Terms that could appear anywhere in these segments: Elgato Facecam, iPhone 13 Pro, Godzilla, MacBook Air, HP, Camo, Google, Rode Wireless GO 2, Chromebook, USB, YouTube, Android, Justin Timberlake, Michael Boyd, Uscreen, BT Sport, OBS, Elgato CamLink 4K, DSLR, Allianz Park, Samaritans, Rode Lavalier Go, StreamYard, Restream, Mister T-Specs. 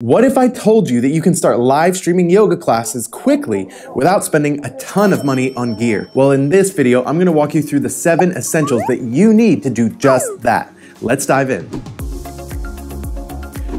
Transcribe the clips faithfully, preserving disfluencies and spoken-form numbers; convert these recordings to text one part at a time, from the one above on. What if I told you that you can start live streaming yoga classes quickly without spending a ton of money on gear? Well, in this video, I'm gonna walk you through the seven essentials that you need to do just that. Let's dive in.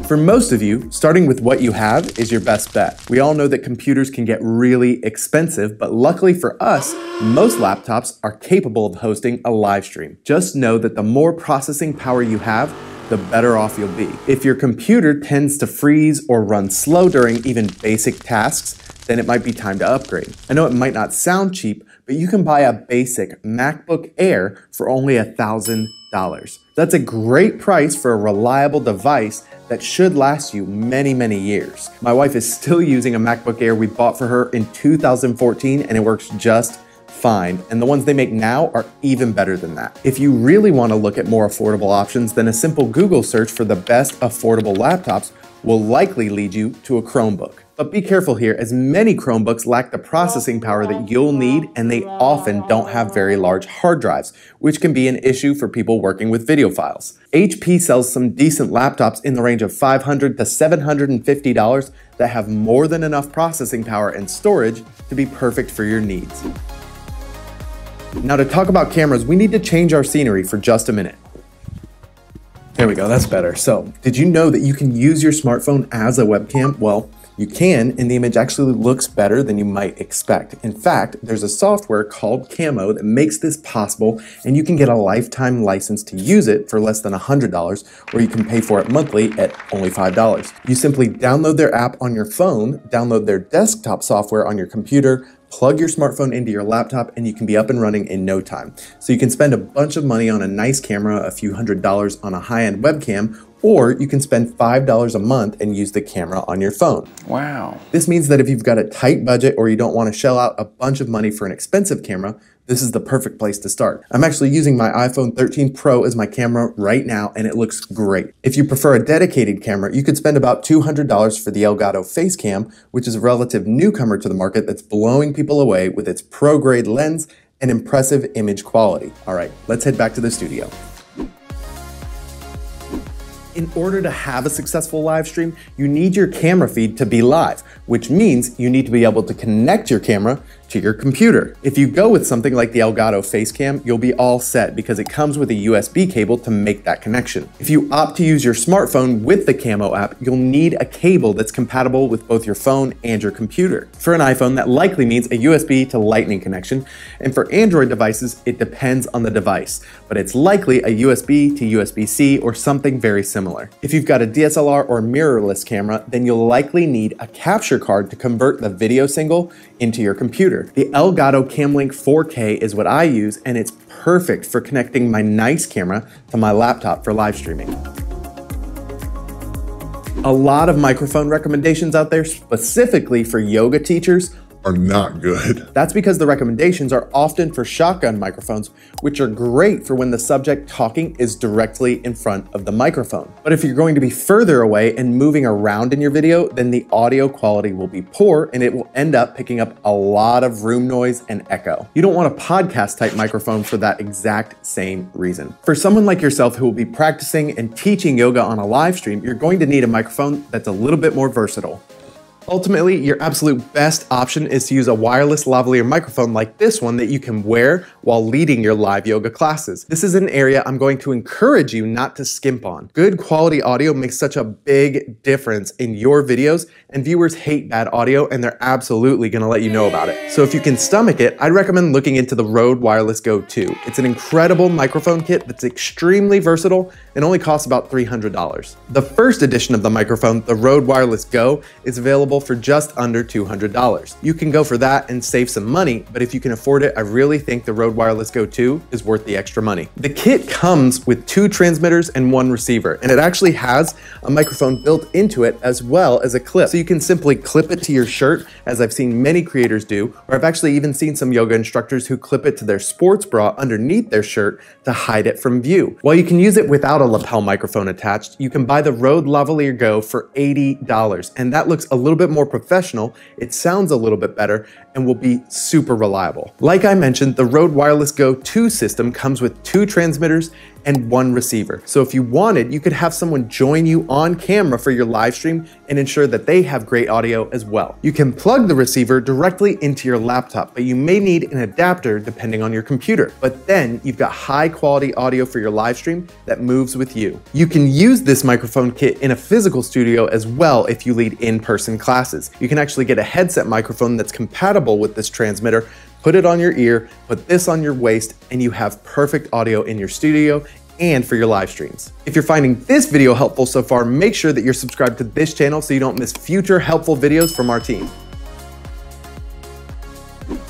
For most of you, starting with what you have is your best bet. We all know that computers can get really expensive, but luckily for us, most laptops are capable of hosting a live stream. Just know that the more processing power you have, the better off you'll be. If your computer tends to freeze or run slow during even basic tasks, then it might be time to upgrade. I know it might not sound cheap, but you can buy a basic MacBook Air for only a thousand dollars. That's a great price for a reliable device that should last you many, many years. My wife is still using a MacBook Air we bought for her in two thousand fourteen, and it works just fine, and the ones they make now are even better than that. If you really want to look at more affordable options, then a simple Google search for the best affordable laptops will likely lead you to a Chromebook. But be careful here, as many Chromebooks lack the processing power that you'll need, and they often don't have very large hard drives, which can be an issue for people working with video files. H P sells some decent laptops in the range of five hundred to seven hundred fifty dollars that have more than enough processing power and storage to be perfect for your needs. Now, to talk about cameras, we need to change our scenery for just a minute. There we go, that's better. So, did you know that you can use your smartphone as a webcam? Well, you can, and the image actually looks better than you might expect. In fact, there's a software called Camo that makes this possible, and you can get a lifetime license to use it for less than one hundred dollars, or you can pay for it monthly at only five dollars. You simply download their app on your phone, download their desktop software on your computer, plug your smartphone into your laptop, and you can be up and running in no time. So you can spend a bunch of money on a nice camera, a few hundred dollars on a high-end webcam, or you can spend five dollars a month and use the camera on your phone. Wow. This means that if you've got a tight budget or you don't want to shell out a bunch of money for an expensive camera, this is the perfect place to start. I'm actually using my iPhone thirteen Pro as my camera right now, and it looks great. If you prefer a dedicated camera, you could spend about two hundred dollars for the Elgato Facecam, which is a relative newcomer to the market that's blowing people away with its pro-grade lens and impressive image quality. All right, let's head back to the studio. In order to have a successful live stream, you need your camera feed to be live, which means you need to be able to connect your camera to your computer. If you go with something like the Elgato Facecam, you'll be all set because it comes with a U S B cable to make that connection. If you opt to use your smartphone with the Camo app, you'll need a cable that's compatible with both your phone and your computer. For an iPhone, that likely means a U S B to Lightning connection, and for Android devices, it depends on the device, but it's likely a U S B to U S B C or something very similar. If you've got a D S L R or mirrorless camera, then you'll likely need a capture card to convert the video signal into your computer. The Elgato CamLink four K is what I use, and it's perfect for connecting my nice camera to my laptop for live streaming. A lot of microphone recommendations out there specifically for yoga teachers are not good. That's because the recommendations are often for shotgun microphones, which are great for when the subject talking is directly in front of the microphone. But if you're going to be further away and moving around in your video, then the audio quality will be poor, and it will end up picking up a lot of room noise and echo. You don't want a podcast type microphone for that exact same reason. For someone like yourself who will be practicing and teaching yoga on a live stream, you're going to need a microphone that's a little bit more versatile. Ultimately, your absolute best option is to use a wireless lavalier microphone like this one that you can wear while leading your live yoga classes. This is an area I'm going to encourage you not to skimp on. Good quality audio makes such a big difference in your videos, and viewers hate bad audio, and they're absolutely gonna let you know about it. So if you can stomach it, I'd recommend looking into the Rode Wireless Go two. It's an incredible microphone kit that's extremely versatile and only costs about three hundred dollars. The first edition of the microphone, the Rode Wireless Go, is available for just under two hundred dollars. You can go for that and save some money, but if you can afford it, I really think the Rode Wireless Go two is worth the extra money. The kit comes with two transmitters and one receiver, and it actually has a microphone built into it as well as a clip. So you can simply clip it to your shirt, as I've seen many creators do, or I've actually even seen some yoga instructors who clip it to their sports bra underneath their shirt to hide it from view. While you can use it without a lapel microphone attached, you can buy the Rode Lavalier Go for eighty dollars, and that looks a little bit more professional, it sounds a little bit better, and will be super reliable. Like I mentioned, the Rode Wireless Go two system comes with two transmitters and one receiver. So if you wanted, you could have someone join you on camera for your live stream and ensure that they have great audio as well. You can plug the receiver directly into your laptop, but you may need an adapter depending on your computer. But then you've got high quality audio for your live stream that moves with you. You can use this microphone kit in a physical studio as well if you lead in-person classes. You can actually get a headset microphone that's compatible with this transmitter. Put it on your ear, put this on your waist, and you have perfect audio in your studio and for your live streams. If you're finding this video helpful so far, make sure that you're subscribed to this channel so you don't miss future helpful videos from our team.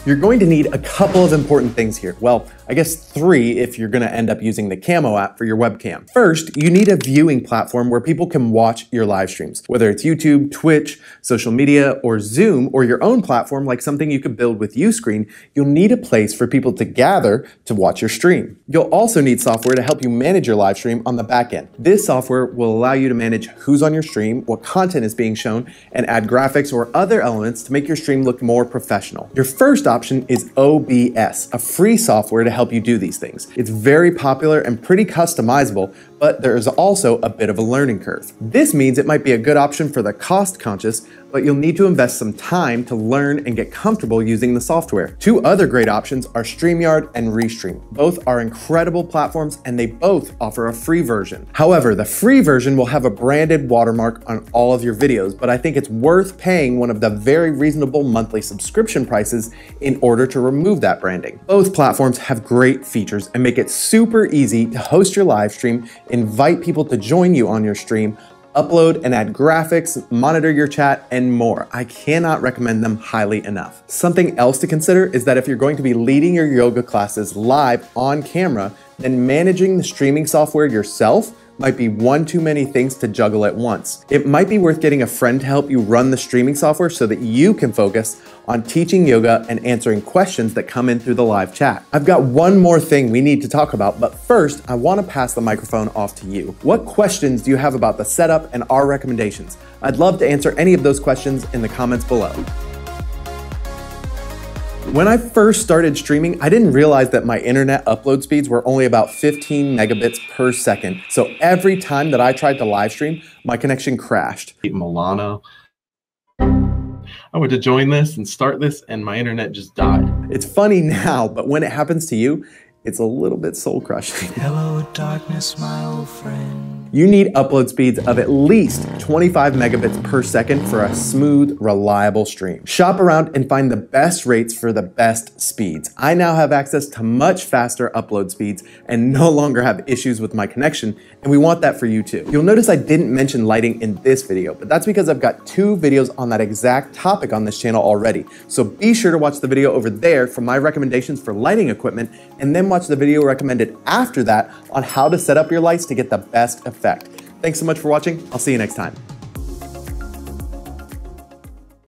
You're going to need a couple of important things here. Well, I guess three if you're gonna end up using the Camo app for your webcam. First, you need a viewing platform where people can watch your live streams, whether it's YouTube, Twitch, social media, or Zoom, or your own platform like something you could build with Uscreen. You'll need a place for people to gather to watch your stream. You'll also need software to help you manage your live stream on the back end. This software will allow you to manage who's on your stream, what content is being shown, and add graphics or other elements to make your stream look more professional. Your first option is O B S, a free software to help help you do these things. It's very popular and pretty customizable, but there is also a bit of a learning curve. This means it might be a good option for the cost conscious, but you'll need to invest some time to learn and get comfortable using the software. Two other great options are StreamYard and Restream. Both are incredible platforms and they both offer a free version. However, the free version will have a branded watermark on all of your videos, but I think it's worth paying one of the very reasonable monthly subscription prices in order to remove that branding. Both platforms have great features and make it super easy to host your live stream, invite people to join you on your stream, upload and add graphics, monitor your chat, and more. I cannot recommend them highly enough. Something else to consider is that if you're going to be leading your yoga classes live on camera, then managing the streaming software yourself might be one too many things to juggle at once. It might be worth getting a friend to help you run the streaming software so that you can focus on teaching yoga and answering questions that come in through the live chat. I've got one more thing we need to talk about, but first I want to pass the microphone off to you. What questions do you have about the setup and our recommendations? I'd love to answer any of those questions in the comments below. When I first started streaming, I didn't realize that my internet upload speeds were only about fifteen megabits per second. So every time that I tried to live stream, my connection crashed. Milano. I went to join this and start this and my internet just died. It's funny now, but when it happens to you, it's a little bit soul crushing. Hello, darkness, my old friend. You need upload speeds of at least twenty-five megabits per second for a smooth, reliable stream. Shop around and find the best rates for the best speeds. I now have access to much faster upload speeds and no longer have issues with my connection, and we want that for you too. You'll notice I didn't mention lighting in this video, but that's because I've got two videos on that exact topic on this channel already. So be sure to watch the video over there for my recommendations for lighting equipment, and then watch the video recommended after that on how to set up your lights to get the best effect. Thanks so much for watching. I'll see you next time.